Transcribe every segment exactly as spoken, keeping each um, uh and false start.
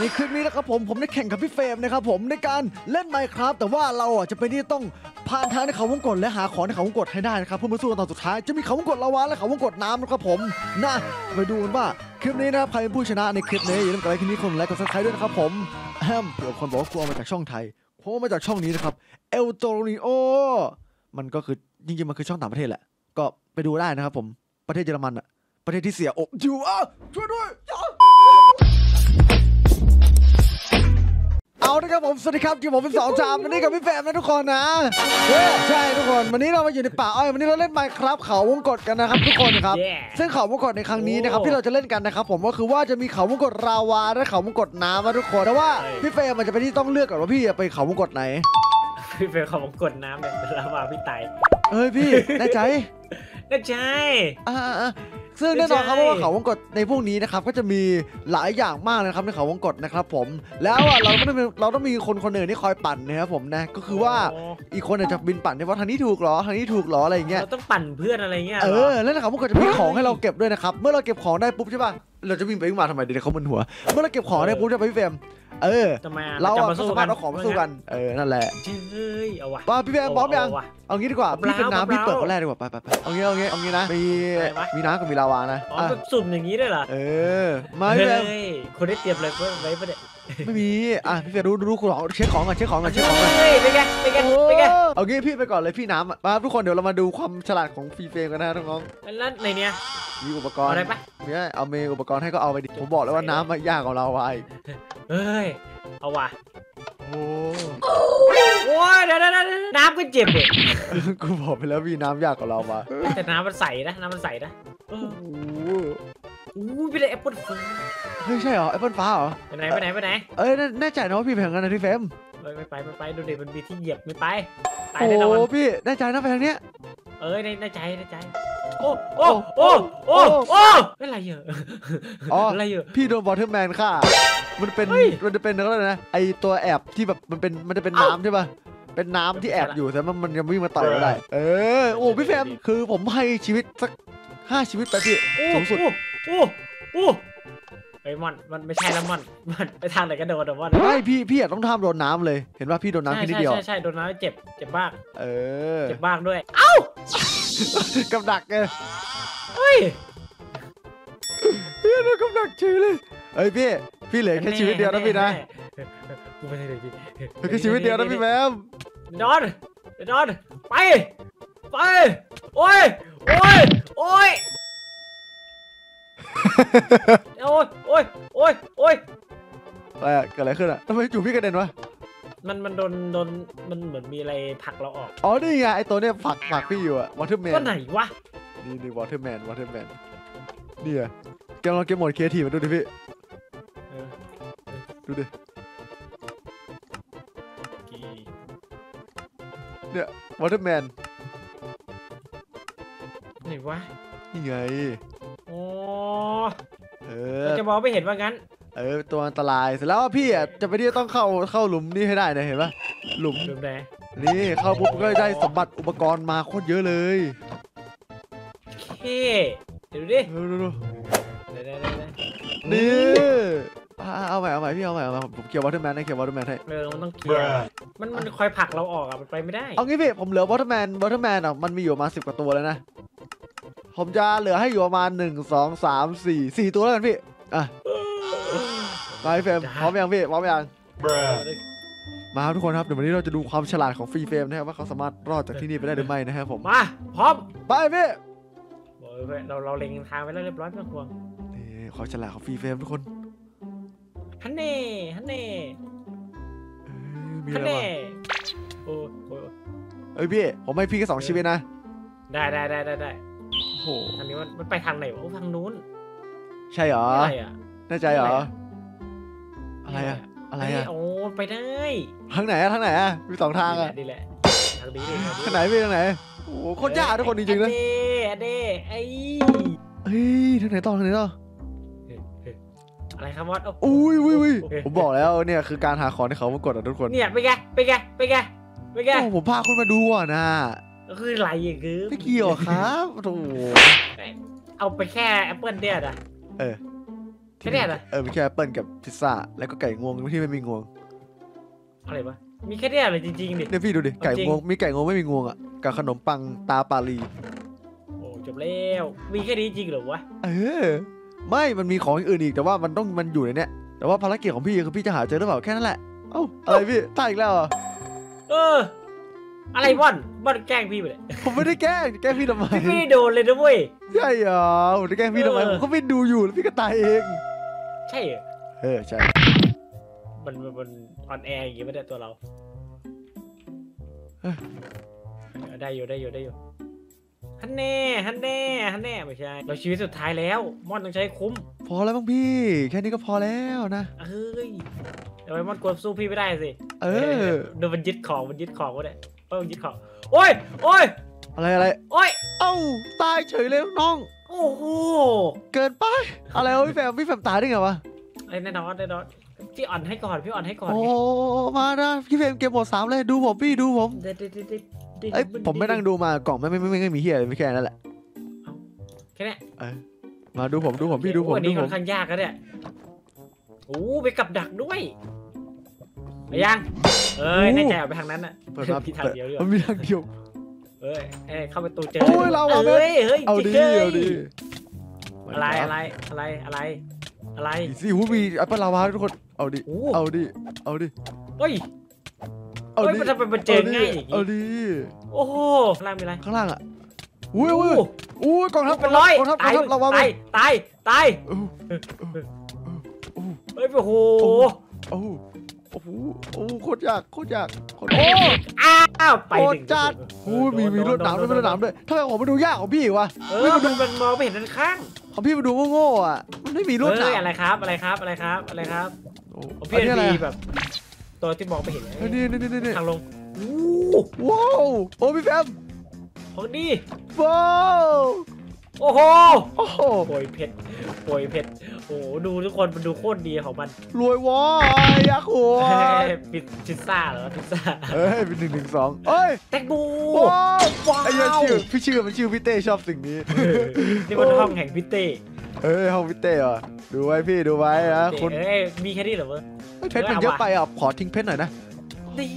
ในคลิปนี้นะครับผมผมได้แข่งกับพี่เฟรมนะครับผมในการเล่น Minecraft แต่ว่าเราอ่ะจะไปที่ต้องผ่านทางในเขาวงกฏและหาของในเขาวงกฏให้ได้นะครับเพื่อมาสู้กันตอนสุดท้ายจะมีเขาวงกฏลาวาและเขาวงกฏน้ำนะครับผมนะไปดูกันว่าคลิปนี้นะครับใครเป็นผู้ชนะในคลิปนี้อย่าลืมกดไลค์คลิปนี้คนไลค์กดซับสไครบ์ด้วยนะครับผมแฮมเผื่อคนบอกว่ากูเอามาจากช่องไทยเพราะมาจากช่องนี้นะครับเอลโตริโอมันก็คือจริงๆมันคือช่องต่างประเทศแหละก็ไปดูได้นะครับผมประเทศเยอรมันอะประเทศที่เสียอกอยู่อ่ะช่วยด้วยเอาละครับผมสวัสดีครับอยู่ผมเป็นสองจามวันนี้กับพี่แฟมนะทุกคนนะใช่ทุกคนวันนี้เรามาอยู่ในป่าอ้อยวันนี้เราเล่น Minecraft เขาวงกฏกันนะครับทุกคนครับซึ่งเขาวงกฏในครั้งนี้นะครับที่เราจะเล่นกันนะครับผมก็คือว่าจะมีเขาวงกฏราวาและเขาวงกฏน้ำนะทุกคนแต่ว่าพี่แฟมมันจะเป็นที่ต้องเลือกก่อนว่าพี่จะไปเขาวงกฏไหนพี่แฟมเขาวงกฏน้ำเนี่ยราวาพี่ตายเฮ้ยพี่แน่ใจแน่ใจอ่าซึ่งแน่นอนครับว่าเขาวงกฏในพวกนี้นะครับก็จะมีหลายอย่างมากนะครับในเขาวงกฏนะครับผมแล้วเราต้องเราต้องมีคนคนหนึ่งที่คอยปั่นนะครับผมนะก็คือว่าอีกคนจะบินปั่นว่าทางนี้ถูกหรอทางนี้ถูกหรออะไรเงี้ยเราต้องปั่นเพื่อนอะไรเงี้ยเออแล้วเขาวงกฏจะมีของให้เราเก็บด้วยนะครับเมื่อเราเก็บของได้ปุ๊บใช่ป่ะเราจะวิ่งไปวิ่งมาทำไมเดี๋ยวเขามึนหัวเมื่อเราเก็บของได้ปุ๊บจะไปพี่เฟรมเออเราจะมาสู้กันเราขอมาสู้กันเออนั่นแหละเฮ้ยเอาว่ะว่าพี่เฟรมพร้อมยังเอางี้ดีกว่าพี่เป็นน้ำพี่เปิดคนแรกดีกว่าไปไปไปเอางี้เอางี้เอางี้นะมีมีน้ำกับมีลาวานะอ๋อสุ่มอย่างนี้ด้วยเหรอเออไม่เลยคนได้เตรียมอะไรไว้ปะเนี่ยไม่มีอ่ะพี่เฟรมรู้รู้คุณของเช็คของก่อนเช็คของก่อนเช็คของก่อนเฮ้ยไปกันไปกันไปกันเอางี้พี่ไปก่อนเลยพี่น้ำมาทุกคนเดี๋ยวเรามาดูความฉลาดของพี่เฟรมกันนะน้องๆนั่นในเนี้ยมีอุปกรณ์อะไรปะเนี่ยเอาเมย์อุปกรณ์ให้ก็เอาไปดิผมบอกแล้วว่าน้ำมันยากกว่าเราไว้เฮ้ยเอาว่ะโอ้โหเดี๋ยวๆน้ำก็เจ็บเลยกูบอกไปแล้วพี่น้ำยากกว่าเรามาแต่น้ำมันใสนะน้ำมันใสนะโอ้โหอู้ยไปเลยแอปเปิ้ลฟ้าเฮ้ยใช่เหรอแอปเปิ้ลฟ้าเหรอไปไหนไปไหนไปไหนเอ้ยแน่ใจนะว่าพี่แพงกันนะพี่เฟมไม่ไปไม่ไปดูเด็กมันมีที่เหยียบไม่ไปตายแน่นอนโอ้พี่แน่ใจนะไปทางเนี้ยเอ้ยแน่ใจแน่ใจโอ้โอ้โอ้โอ้โอ้ไม่ไรเยอะอ๋ออะไรเยอะพี่โดนวอเทอร์แมนค่ะมันเป็นมันจะเป็นอะไรนะไอตัวแอบที่แบบมันเป็นมันจะเป็นน้ำใช่ป่ะเป็นน้ำที่แอบอยู่แต่มันมันยังวิ่งมาต่อยเราได้เออโอ้พี่แฟมคือผมให้ชีวิตสักห้าชีวิตไปพี่สูงสุดโอ้โอ้ไอ้มอนมันไม่ใช่แล้วมอนมันไปทางไหนก็โดนแต่ว่าไม่พี่พี่ต้องทำโดนน้ำเลยเห็นว่าพี่โดนน้ำแค่นิดเดียวใช่ใช่โดนน้ำเจ็บเจ็บมากเออเจ็บมากด้วยเอ้ากับดักไงเฮ้ยพี่โดนกับดักเฉยเลยเฮ้ยพี่พี่เหลือแค่ชีวิตเดียวนะพี่นะกูไม่ได้เลยพี่แค่ชีวิตเดียวนะพี่แม่นอนนอนไปไปโอ้ยโอ้ยโอ้ยโอ้ยโอ้ยโอ้ยโอ้ยอะไรอะเกิดอะไรขึ้นอะทำไมจู่พี่กระเด็นวะมันมันโดนโดนมันเหมือนมีอะไรผักเราออกอ๋อนี่ไงไอตัวเนี้ยผักผักพี่อยู่อะวอเทอร์แมนก็ไหนวะนี่นี่วอเทอร์แมนวอเทอร์แมนนี่อะแกลองเกมโหมดครีเอทีฟมาดูดิพี่ดูดิเดี๋ยววอเทอร์แมนไหนวะนี่ไงโอ้เออจะมองไม่เห็นว่างั้นเออตัวอันตรายเสร็จแล้วพี่อ่ะจะไปที่ต้องเข้าเข้าหลุมนี่ให้ได้นะเห็นปะหลุมหลุมไหนนี่เข้าปุ๊บก็ได้สมบัติอุปกรณ์มาโคตรเยอะเลยเฮ้เดี๋ยวดิดูดูนี่เอาใหม่เอาใหม่พี่เอาใหม่เอาใหม่ผมเกี่ยววอเตอร์แมนให้เกี่ยววอเตอร์แมนให้เออมันต้องเกี่ยวมันมันคอยผลักเราออกอ่ะมันไปไม่ได้เอางี้พี่ผมเหลือวอเตอร์แมนวอเตอร์แมนอ่ะมันมีอยู่มาสิบกว่าตัวแล้วนะผมจะเหลือให้อยู่ประมาณหนึ่งสองสามสี่สี่ตัวแล้วกันพี่อ่ะมาพี่เฟรมพร้อมยังพี่พร้อมยังมาครับทุกคนครับเดี๋ยววันนี้เราจะดูความฉลาดของฟรีเฟรมนะครับว่าเขาสามารถรอดจากที่นี่ไปได้หรือไม่นะครับผมมาพร้อมไปพี่เราเราเล็งทางไว้แล้วเรียบร้อยไม่ต้องกลัวนี่ความฉลาดของฟรีเฟรมทุกคนฮันเน่ฮันเน่ฮันเน่โอ้โหเอ้ยพี่ผมให้พี่แค่สองชีวิตนะได้ได้ได้ได้อันนี้มันไปทางไหนวะทางนู้นใช่เหรอแน่ใจเหรออะไรอะอะไรอะโอ้ไปได้ทางไหนอะทางไหนอะมีสองทางอะดีแหละทางนี้ดีทางไหนพี่ทางไหนโอ้โหโคตรยากทุกคนจริงๆนะเด้อเด้อไอ้เฮ้ยทางไหนต่อทางไหนต่ออะไรครับมอสอุ้ยอุ้ยอุ้ยผมบอกแล้วเนี่ยคือการหาของที่เขามากดอ่ะทุกคนเนี่ยไปแกไปแกไปแกไปแกผมพาคุณมาดูอ่ะนะก็คือไรอย่างงี้ไม่เกี่ยวครับโอ้เอาไปแค่แอปเปิลเนี่ยนะเออ ไม่แน่นะเออมีแค่แอปเปิลกับพิซซ่าแล้วก็ไก่งวงที่ไม่มีงวงอะไรวะมีแค่เนี่ยเลยจริงๆดิเนี่ยพี่ดูดิไก่งวงมีไก่งวงไม่มีงวงอ่ะกับขนมปังตาปาลีโอ้จบแล้วมีแค่นี้จริงเหรอวะเออไม่มันมีของอื่นอีกแต่ว่ามันต้องมันอยู่ในเนี้ยแต่ว่าภารกิจของพี่คือพี่จะหาเจอหรือเปล่าแค่นั้นแหละเอ้าอะไรพี่ตายอีกแล้วอ่ะเอออะไรบอลบอลแกล้งพี่ไปเลยผมไม่ได้แกล้งแกล้งพี่ทำไมพี่ไม่โดนเลยนะเว้ยใช่เหรอผมจะแกล้งพี่ทำไมผมก็ไม่ดูอยู่แล้วพี่ก็ตายเองใช่เออใช่มันมันออนแอร์อย่างงี้ไม่ได้ตัวเราได้อยู่ได้อยู่ได้อยู่ฮันแน่ฮันแน่ฮันแน่ไม่ใช่เราชีวิตสุดท้ายแล้วมอนต้องใช้คุ้มพอแล้วบ้างพี่แค่นี้ก็พอแล้วนะเอ้ยทำไมมอนกลัวสู้พี่ไม่ได้สิเออเดี๋ยวมันยึดของมันยึดของวะเนี่ยเออยึดของโอ้ยโอ้ยอะไรอะไรโอ้ยเอ้าตายเฉยเลยน้องโอ้โหเกินไปอะไรวะพี่แฝมพี่แฝมตายได้ไงวะไอ้แน่นอนแน่นอนพี่อ่อนให้ก่อนพี่อ่อนให้ก่อนโอ้มานะพี่แฝมเกมหมดสามเลยดูผมพี่ดูผมไอ้ผมไม่นั่งดูมากล่องไม่ไม่ไม่มีเหี้ยไม่แค่นั้นแหละแค่นี้มาดูผมดูผมพี่ดูผมดูผมค่อนข้างยากนะเนี่ยโอ้ไปกับดักด้วยไปยังเอ้ยแน่ใจไปทางนั้นน่ะเปิดมาพี่ทางเดียวเลยมันมีทางเดียวเอ้ยเอ้ยเข้าประตูเจอโอ้ยเราเอาเลยเฮ้ยเอาดีเอาดีอะไรอะไรอะไรอะไรอะไรซีฮูมีแอปเปิลลาวาทุกคนเอาดิเอาดิเอาดิเฮ้ยเฮ้ยมันจะเป็นเจอง่ายอย่างงี้เอาดิโอ้โหข้างล่างมีอะไรข้างล่างอ่ะอุ้ยอุ้ยอุ้ยกองทัพเป็นร้อยกองทัพกองทัพลาวาตายตายตายเฮ้ยโอ้โหโอ้โหโอ้โคตรยากโคตรยากโคตรอ้าวไปถึงจัดโอ้มีมีรถน้ำด้วยรถน้ำด้วยถ้าผมมาดูยากของพี่วะพี่มาดูมันมองไม่เห็นด้านข้างของพี่มาดูโง่ๆอ่ะมันไม่มีรถน้ำอะไรครับอะไรครับอะไรครับอะไรครับของพี่มีแบบตัวที่มองไม่เห็นนี่นี่นี่นี่ทางลงว้าวโอ้พี่แฟมของดีว้าวโอ้โหโอ้โหโอยเพชรโอยเพชรโอ้ดูทุกคนมันดูโคตรดีของมันรวยวอยยักษ์หัวปิดพิซซ่าเหรอพิซซ่าเฮ้ยเป็นหนึ่งหนึ่งสองเฮ้ยแตกบูว้าวไอ้ยังชื่อพี่ชื่อมันชื่อพี่เต้ชอบสิ่งนี้นี่มันห้องแห่งพี่เต้เฮ้ยห้องพี่เต้อ่ะดูไว้พี่ดูไว้นะคุณเฮ้ยมีแค่นี้เหรอเว้ยเพชรมันเยอะไปอ่ะขอทิ้งเพชรหน่อยนะดี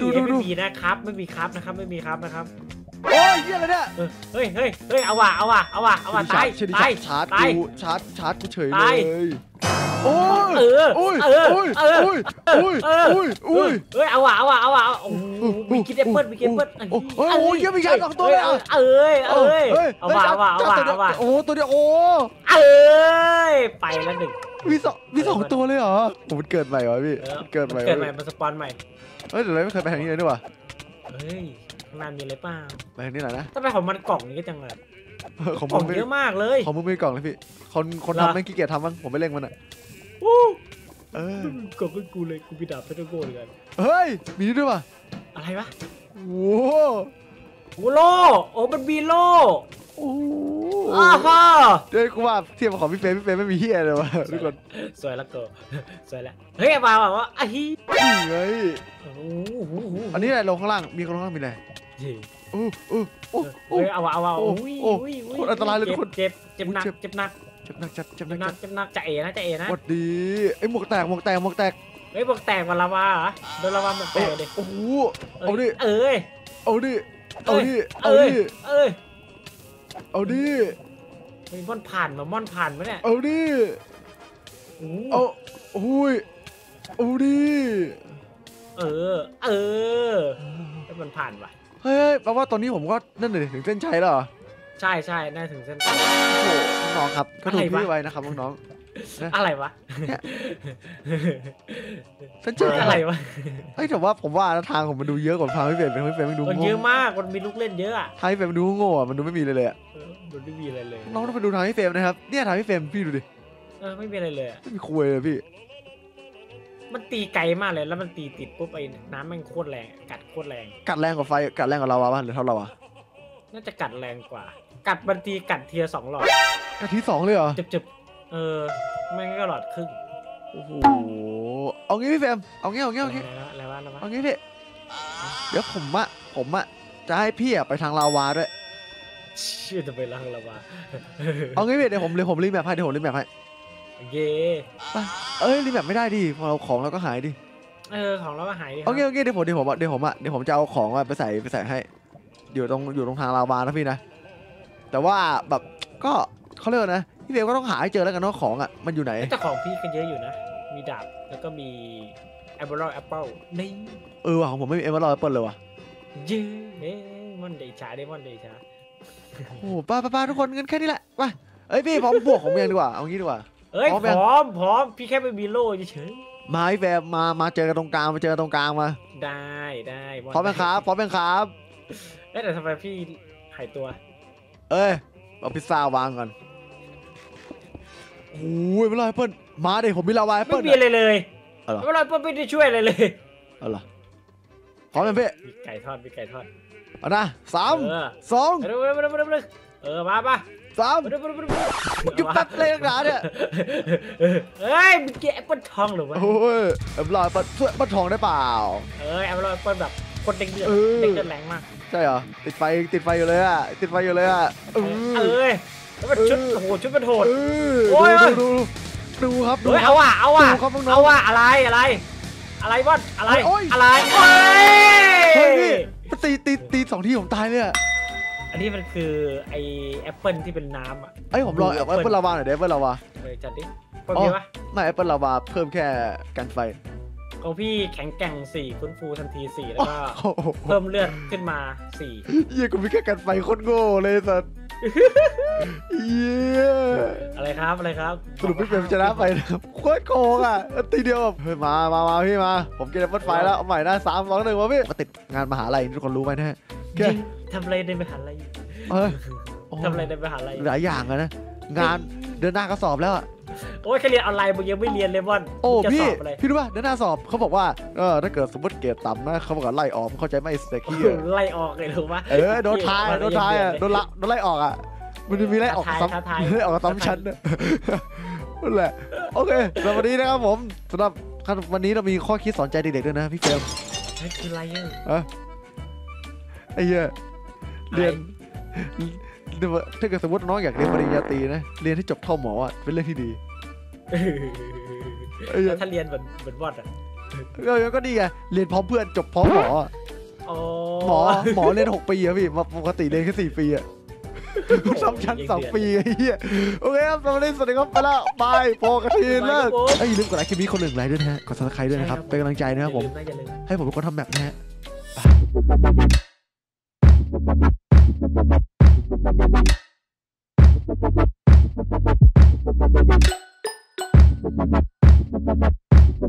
ดูดูไม่มีนะครับไม่มีครับนะครับไม่มีครับนะครับโอ้ยเยี่ยอะไรเนี่ยเฮ้ยเฮ้ยเฮ้ยเอาว่ะเอาว่ะเอาว่ะเอาว่ะตายตายชาร์จกูชาร์จชาร์จกูเฉยเลยโอ้ยเออโอ้ยเออเออโอ้ยโอ้ยโอ้ยโอ้ยเฮ้ยเอาว่ะเอาว่ะเอาว่ะโอ้มีกินแอปเปิ้ลมีกินแอปเปิ้ลโอ้โหเยอะมีชาร์จสองตัวเลยเออเออเอาว่ะเอาว่ะเอาว่ะเอาว่ะโอ้ตัวเดียวโอ้เออไปแล้วหนึ่งมีสองมีสองตัวเลยเหรอผมเกิดใหม่วะพี่เกิดใหม่เกิดใหม่มาสปอนใหม่เฮ้ยเดี๋ยวเราไม่เคยไปทางนี้เลยด้วยวะเฮ้ยนานมีอะไรป่าวไปทางนี้หน่อยนะถ้าไปของมันกล่องนี้จังเลยของมันเยอะมากเลยของมันไม่กล่องเลยพี่คนคนทำไม่ขี้เกียจทำมั้งผมไม่เล่งมันอ่ะเออกล่องกูเลยกูมีดาบเพชรโกเลยกันเฮ้ยมีด้วยป่ะอะไรวะโว้โว้โลโอ้มันมีโลโอ้อ้าฮ่าเดี๋ยวกูว่าเทียบของพี่เฟย์พี่เฟย์ไม่มีเฮียเลยวะทุกคนสวยละเกอสวยละเฮ้ยมาแบบว่าไอ้เฮ้ยอันนี้อะไรลงข้างล่างมีข้างล่างมีอะไรโอ้โอ้โอ้โอ้เอาว่ะเอาว่ะโอ้โหโอ้โหคนอันตรายเลยทุกคนเจ็บเจ็บหนักเจ็บหนักเจ็บหนักเจ็บหนักเจ็บหนักจะเอ๋นะจะเอ๋นะหมดดีไอ้หมวกแตกหมวกแตกหมวกแตกไอ้หมวกแตกวันละว่าเหรอโดนละว่าหมวกแตกเลยโอ้โหเอาดิเอ้ยเอาดิเอาดิเอาดิเอ้ยเอาดิม่อนผ่านมาม่อนผ่านมาเนี่ยเอาดิเอาอุ้ยเอาดิเออเออแล้วมันผ่านว่ะเฮ้ยแปลว่าตอนนี้ผมก็นั่นเลยถึงเส้นชัยแล้วเหรอใช่ใช่น่าถึงเส้นชัยโอ้น้องครับก็ดูพี่ไว้นะครับน้องๆอะไรวะเส้นชัยอะไรวะเฮ้ยแต่ว่าผมว่าทางผมมันดูเยอะกว่าทางพี่เฟรมเป็นพี่เฟรมมันดูเยอะมากมันมีลูกเล่นเยอะอะทางพี่เฟรมมันดูโง่อะมันดูไม่มีเลยเลยอะมันไม่มีอะไรเลยน้องต้องไปดูทางพี่เฟรมนะครับเนี่ยทางพี่เฟรมพี่ดูดิเออไม่มีอะไรเลยไม่มีคุยเลยพี่มันตีไกลมากเลยแล้วมันตีติดปุ๊บไอ้น้ำมันโคตรแรงกัดโคตรแรงกัดแรงกว่าไฟกัดแรงกว่าเราบ้างหรือเท่าเราอะน่าจะกัดแรงกว่ากัดบันทีกัดเทียสองหลอดกัดทีสองเลยเหรอเจ็บๆเออไม่งั้นก็หลอดครึ่งโอ้โหเอางี้พี่แฟมเอางี้เอางี้เอางี้อะไรวะอะไรวะเอางี้พี่เดี๋ยวผมอะผมอะจะให้พี่อะไปทางลาวาด้วยเชื่อจะไปทางลาวาเอางี้พี่เดี๋ยวผมเลยผมรีบแบบให้เดี๋ยวผมรีบแบบให้ เย่เอ้ยรีแมปไม่ได้ดิพอเราของเราก็หายดิเออของเราก็หายดิโอเคโอเคเดี๋ยวผมเดี๋ยวผมเดี๋ยวผมอ่ะเดี๋ยวผมจะเอาของไปใส่ไปใส่ให้อยู่ตรงอยู่ตรงทางลาวานะพี่นะแต่ว่าแบบก็เขาเลิกนะพี่เบลก็ต้องหาให้เจอแล้วกันว่าของอ่ะมันอยู่ไหนแต่ของพี่กันเยอะอยู่นะมีดาบแล้วก็มีแอปเปิลแอปเปิลนี่เออว่ะของผมไม่มีแอปเปิลแอปเปิลเลยว่ะเย้มอนเดชาเดมอนเดชาโอ้โหป้าป้าทุกคนเงินแค่นี้แหละว่ะเอ้ยพี่พร้อมบวกของเมียดีกว่าเอางี้ดีกว่าเอ้ยพร้อมพร้อมพี่แค่ไปบีโร่เฉยๆมาพี่แฟร์มามาเจอกันตรงกลางมาเจอกันตรงกลางมาได้ได้พร้อมเป็นครับพร้อมเป็นครับเอ้ยแต่ทำไมพี่หายตัวเอ้ยเอาพิซซ่าวางก่อนโอ้ยไม่รอดเปิ้ลมาดิผมมีลาวาเปิ้ลไม่มีอะไรเลยไม่รอดเปิ้ลไม่ได้ช่วยอะไรเลยเอาล่ะพร้อมเป็นพี่มีไก่ทอดมีไก่ทอดเอานะสามสองเออมาป่ะสามจุ๊บตัดเลยนะเนี่ยเฮ้ยมึงแกะปั้นทองหรือวะโอ้ยแอบลอยปั้นช่วยปั้นทองได้เปล่าเอ้ยแอบลอยปั้นแบบคนเด็กเดือดเด็กเดือดแรงมากใช่เหรอติดไฟติดไฟอยู่เลยอ่ะติดไฟอยู่เลยอ่ะเอ้ยแล้วมันชุดโหชุดมันโหดโอ้ยดูดูครับดูเอาอ่ะเอาอ่ะเอาอ่ะอะไรอะไรอะไรวะอะไรอะไรเฮ้ยตีตีตีสองทีผมตายเลยอ่ะอันนี้มันคือไอแอปเปิลที่เป็นน้ำอ่ะไอผมลองแอปเปิลลาวาหน่อยได้แอปเปิลลาวาจัดดิเพิ่มไหมไม่แอปเปิลลาวาเพิ่มแค่กันไฟของพี่แข็งแกร่งสี่ฟื้นฟูทันทีสี่แล้วก็เพิ่มเลือดขึ้นมาสี่เยี่ยกูมีแค่กันไฟโคตรโง่เลยสัสเยี่ยอะไรครับอะไรครับสรุปพี่เป็นชนะไปนะครับโคตรโกงอ่ะตีเดียวแบบมามามาพี่มาผมเก็บแอปเปิลไฟแล้วเอาใหม่นะสามสองหนึ่งมาพี่มาติดงานมหาลัยทุกคนรู้ไหมนะทำอะไรในมหาลัยเออทำอะไรในมหาลัยหลายอย่างอะนะงานเดือนหน้าก็สอบแล้วโอ้ยแค่เรียนออนไลน์มึงยังไม่เรียนเลยบอลโอ้พี่พี่รู้ป่ะเดือนหน้าสอบเขาบอกว่าเออถ้าเกิดสมมติเกรดต่ำนะเขาบอกว่าไล่ออกเข้าใจไหมเสกี้ไล่ออกเลยถูกป่ะเออโดนทายโดนทายโดนละโดนไล่ออกอ่ะมันจะมีไล่ออกซ้ำไล่ออกซ้ำชั้นนั่นแหละโอเคสำหรับวันนี้นะครับผมสำหรับวันนี้เรามีข้อคิดสอนใจเด็กๆด้วยนะพี่เฟรมนี่คืออะไรเนี่ยไอ้เหี้ยเรียนถ้าเกิดสมมติน้องอยากเรียนปริญญาตรีนะเรียนให้จบเท่าหมออ่ะเป็นเรื่องที่ดีถ้าเรียนเหมือนเหมือนวอดอ่ะก็ดีไงเรียนพร้อมเพื่อนจบพร้อมหมอหมอหมอเรียนหกปีอะพี่มาปกติเรียนแค่สี่ปีอะซ้ำชั้นสองปีไอ้เหี้ยโอเคครับสวัสดีสวัสดีครับไปแล้วบายพอกันทีเลิกไอ้ลืมกดไลค์คลิปนี้คนหนึ่งไลค์ด้วยนะฮะกดซับสไครต์ด้วยนะครับเป็นกำลังใจนะครับผมให้ผมเป็นคนทำแบบนี้ฮะBye.